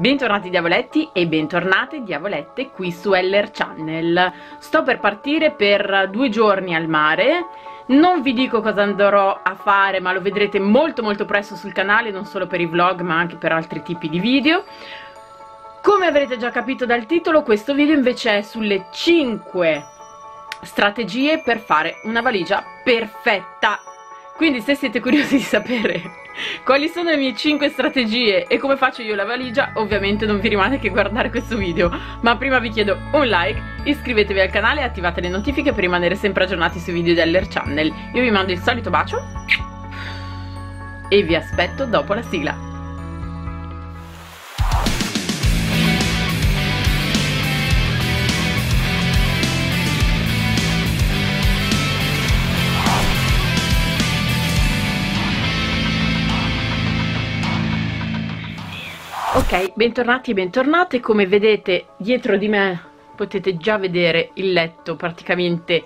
Bentornati diavoletti e bentornate diavolette qui su HeLLeR Channel. Sto per partire per 2 giorni al mare. Non vi dico cosa andrò a fare, ma lo vedrete molto presto sul canale, non solo per i vlog ma anche per altri tipi di video. Come avrete già capito dal titolo, questo video invece è sulle 5 strategie per fare una valigia perfetta. Quindi se siete curiosi di sapere quali sono le mie 5 strategie e come faccio io la valigia, ovviamente non vi rimane che guardare questo video. Ma prima vi chiedo un like, iscrivetevi al canale e attivate le notifiche per rimanere sempre aggiornati sui video di HeLLeR Channel. Io vi mando il solito bacio e vi aspetto dopo la sigla. Ok, bentornati e bentornate. Come vedete dietro di me potete già vedere il letto praticamente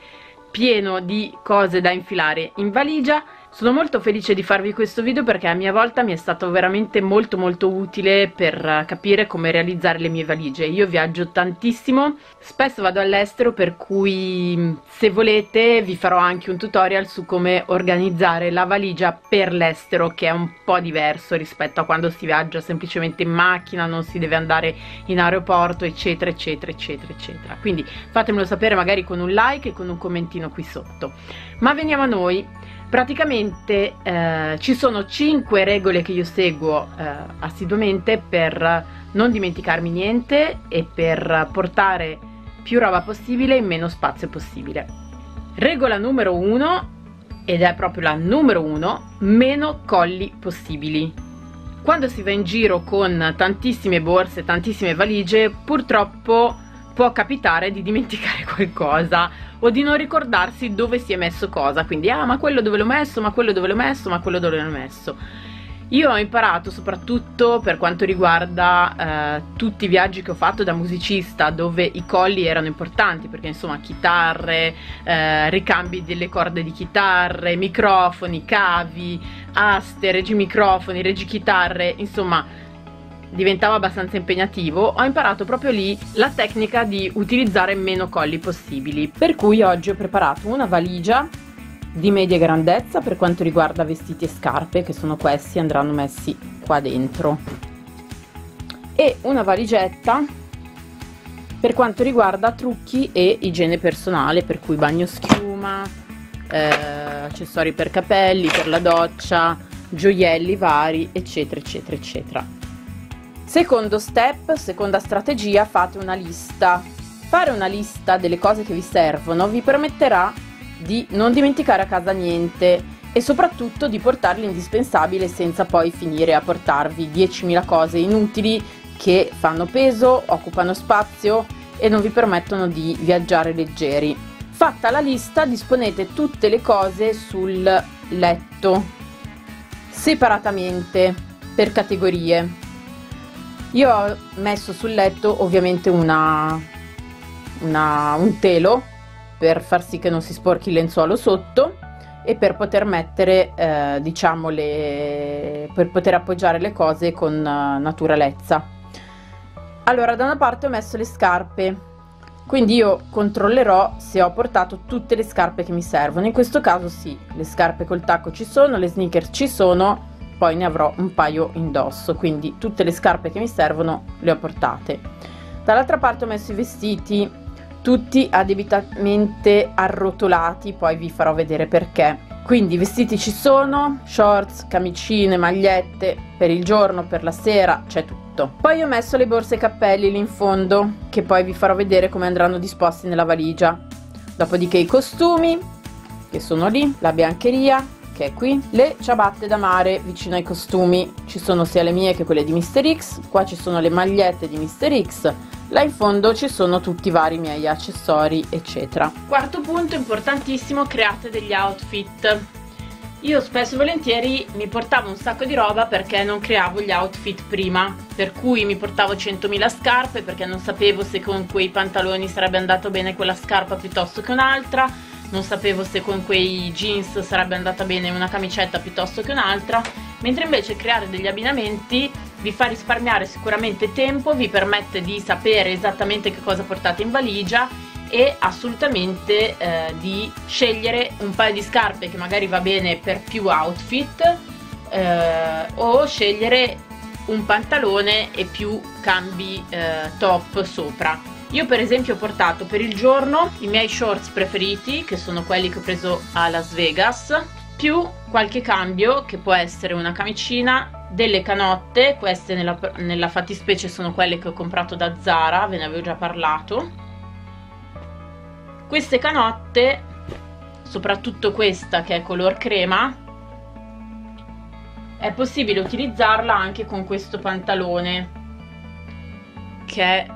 pieno di cose da infilare in valigia. Sono molto felice di farvi questo video perché a mia volta mi è stato veramente molto utile per capire come realizzare le mie valigie. Io viaggio tantissimo, spesso vado all'estero, per cui se volete vi farò anche un tutorial su come organizzare la valigia per l'estero, che è un po' diverso rispetto a quando si viaggia semplicemente in macchina, non si deve andare in aeroporto eccetera. Quindi fatemelo sapere magari con un like e con un commentino qui sotto. Ma veniamo a noi. Praticamente ci sono 5 regole che io seguo assiduamente per non dimenticarmi niente e per portare più roba possibile in meno spazio possibile. Regola numero 1, ed è proprio la numero 1, meno colli possibili. Quando si va in giro con tantissime borse, tantissime valigie, purtroppo può capitare di dimenticare qualcosa o di non ricordarsi dove si è messo cosa, quindi ma quello dove l'ho messo, ma quello dove l'ho messo, ma quello dove l'ho messo. Io ho imparato, soprattutto per quanto riguarda tutti i viaggi che ho fatto da musicista, dove i colli erano importanti, perché insomma chitarre, ricambi delle corde di chitarre, microfoni, cavi, aste, regimicrofoni, regichitarre, insomma diventava abbastanza impegnativo. Ho imparato proprio lì la tecnica di utilizzare meno colli possibili, per cui oggi ho preparato una valigia di media grandezza per quanto riguarda vestiti e scarpe, che sono questi, andranno messi qua dentro, e una valigetta per quanto riguarda trucchi e igiene personale, per cui bagnoschiuma, accessori per capelli, per la doccia, gioielli vari eccetera. Secondo step, seconda strategia, fate una lista. Fare una lista delle cose che vi servono vi permetterà di non dimenticare a casa niente e soprattutto di portare l'indispensabile senza poi finire a portarvi 10.000 cose inutili che fanno peso, occupano spazio e non vi permettono di viaggiare leggeri. Fatta la lista, disponete tutte le cose sul letto separatamente per categorie. Io ho messo sul letto ovviamente un telo per far sì che non si sporchi il lenzuolo sotto e per poter mettere, diciamo, per poter appoggiare le cose con naturalezza. Allora, da una parte ho messo le scarpe, quindi io controllerò se ho portato tutte le scarpe che mi servono. In questo caso sì, le scarpe col tacco ci sono, le sneaker ci sono, poi ne avrò un paio indosso, quindi tutte le scarpe che mi servono le ho portate. Dall'altra parte ho messo i vestiti, tutti adebitamente arrotolati, poi vi farò vedere perché. Quindi i vestiti ci sono, shorts, camicine, magliette, per il giorno, per la sera, c'è tutto. Poi ho messo le borse e i cappelli lì in fondo, che poi vi farò vedere come andranno disposti nella valigia. Dopodiché i costumi, che sono lì, la biancheria, che è qui, le ciabatte da mare vicino ai costumi, ci sono sia le mie che quelle di Mister X, qua ci sono le magliette di Mister X, là in fondo ci sono tutti i vari miei accessori eccetera. Quarto punto importantissimo, create degli outfit. Io spesso e volentieri mi portavo un sacco di roba perché non creavo gli outfit prima, per cui mi portavo 100.000 scarpe perché non sapevo se con quei pantaloni sarebbe andato bene quella scarpa piuttosto che un'altra, non sapevo se con quei jeans sarebbe andata bene una camicetta piuttosto che un'altra, mentre invece creare degli abbinamenti vi fa risparmiare sicuramente tempo, vi permette di sapere esattamente che cosa portate in valigia e assolutamente di scegliere un paio di scarpe che magari va bene per più outfit, o scegliere un pantalone e più cambi top sopra. Io per esempio ho portato per il giorno i miei shorts preferiti, che sono quelli che ho preso a Las Vegas, più qualche cambio che può essere una camicina, delle canotte, queste nella fattispecie sono quelle che ho comprato da Zara, ve ne avevo già parlato. Queste canotte, soprattutto questa che è color crema, è possibile utilizzarla anche con questo pantalone che è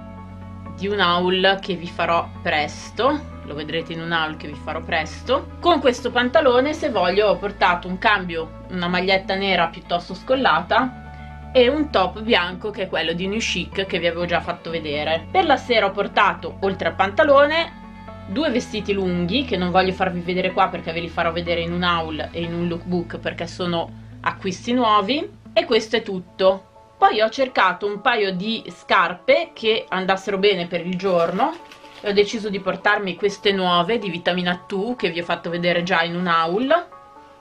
di un haul che vi farò presto, lo vedrete in un haul che vi farò presto. Con questo pantalone, se voglio, ho portato un cambio, una maglietta nera piuttosto scollata e un top bianco che è quello di New Chic che vi avevo già fatto vedere. Per la sera ho portato, oltre al pantalone, due vestiti lunghi che non voglio farvi vedere qua perché ve li farò vedere in un haul e in un lookbook perché sono acquisti nuovi, e questo è tutto. Poi ho cercato un paio di scarpe che andassero bene per il giorno e ho deciso di portarmi queste nuove di Vitamina T che vi ho fatto vedere già in un haul,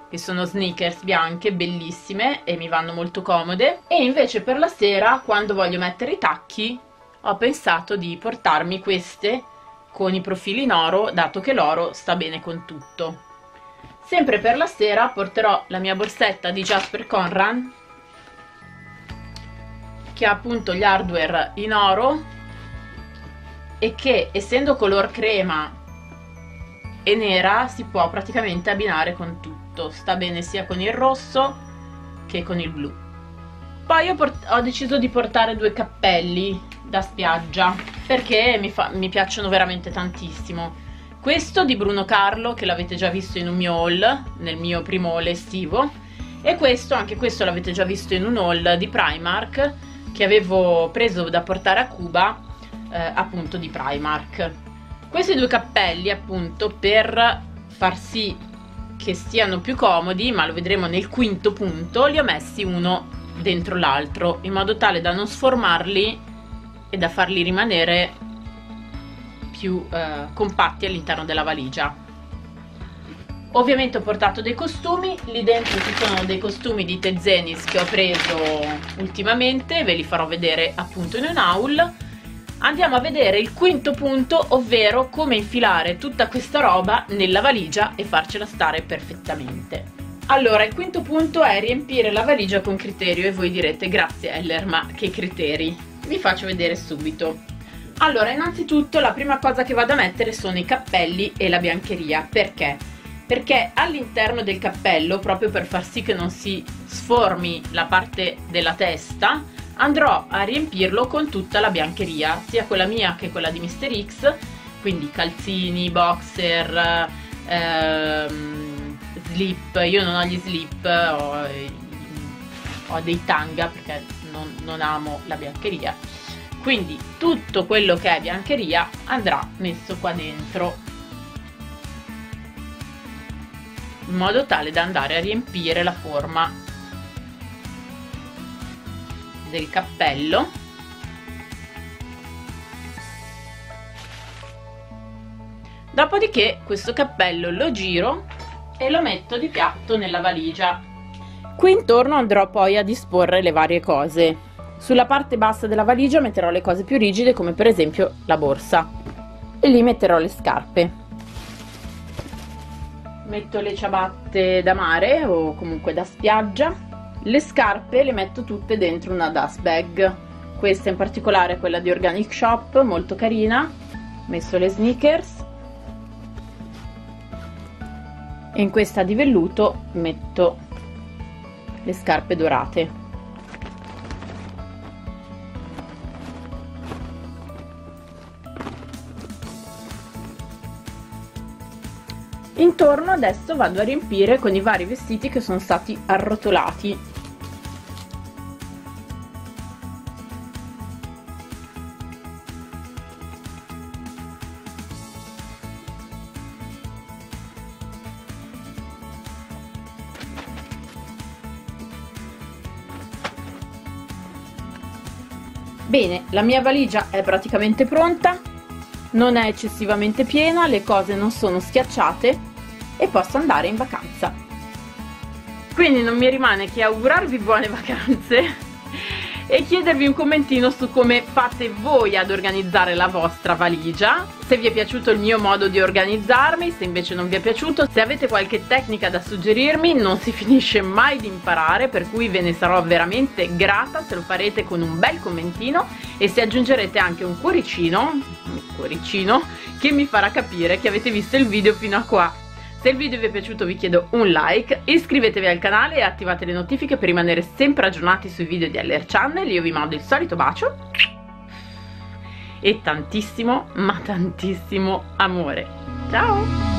che sono sneakers bianche bellissime e mi vanno molto comode. E invece per la sera, quando voglio mettere i tacchi, ho pensato di portarmi queste con i profili in oro, dato che l'oro sta bene con tutto. Sempre per la sera porterò la mia borsetta di Jasper Conran, che ha appunto gli hardware in oro e che, essendo color crema e nera, si può praticamente abbinare con tutto, sta bene sia con il rosso che con il blu. Poi ho deciso di portare due cappelli da spiaggia perché mi piacciono veramente tantissimo. Questo di Bruno Carlo, che l'avete già visto in un mio haul, nel mio primo haul estivo, e questo, anche questo l'avete già visto in un haul di Primark che avevo preso da portare a Cuba, appunto di Primark. Questi due cappelli, appunto, per far sì che stiano più comodi, ma lo vedremo nel quinto punto, li ho messi uno dentro l'altro in modo tale da non sformarli e da farli rimanere più compatti all'interno della valigia. Ovviamente ho portato dei costumi, lì dentro ci sono dei costumi di Tezenis che ho preso ultimamente, ve li farò vedere appunto in un haul. Andiamo a vedere il quinto punto, ovvero come infilare tutta questa roba nella valigia e farcela stare perfettamente. Allora, il quinto punto è riempire la valigia con criterio, e voi direte: grazie HeLLeR, ma che criteri? Vi faccio vedere subito. Allora, innanzitutto la prima cosa che vado a mettere sono i cappelli e la biancheria. Perché? Perché all'interno del cappello, proprio per far sì che non si sformi la parte della testa, andrò a riempirlo con tutta la biancheria, sia quella mia che quella di Mister X, quindi calzini, boxer, slip. Io non ho gli slip, ho dei tanga perché non amo la biancheria. Quindi tutto quello che è biancheria andrà messo qua dentro, in modo tale da andare a riempire la forma del cappello. Dopodiché questo cappello lo giro e lo metto di piatto nella valigia. Qui intorno andrò poi a disporre le varie cose. Sulla parte bassa della valigia metterò le cose più rigide, come per esempio la borsa, e lì metterò le scarpe. Metto le ciabatte da mare o comunque da spiaggia. Le scarpe le metto tutte dentro una dust bag. Questa in particolare è quella di Organic Shop, molto carina. Ho messo le sneakers e in questa di velluto metto le scarpe dorate. Intorno adesso vado a riempire con i vari vestiti che sono stati arrotolati. Bene, la mia valigia è praticamente pronta, non è eccessivamente piena, le cose non sono schiacciate e posso andare in vacanza. Quindi non mi rimane che augurarvi buone vacanze e chiedervi un commentino su come fate voi ad organizzare la vostra valigia, se vi è piaciuto il mio modo di organizzarmi, se invece non vi è piaciuto, se avete qualche tecnica da suggerirmi. Non si finisce mai di imparare, per cui ve ne sarò veramente grata se lo farete con un bel commentino e se aggiungerete anche un cuoricino che mi farà capire che avete visto il video fino a qua. Se il video vi è piaciuto vi chiedo un like, iscrivetevi al canale e attivate le notifiche per rimanere sempre aggiornati sui video di HeLLeR Channel. Io vi mando il solito bacio e tantissimo, ma tantissimo amore. Ciao!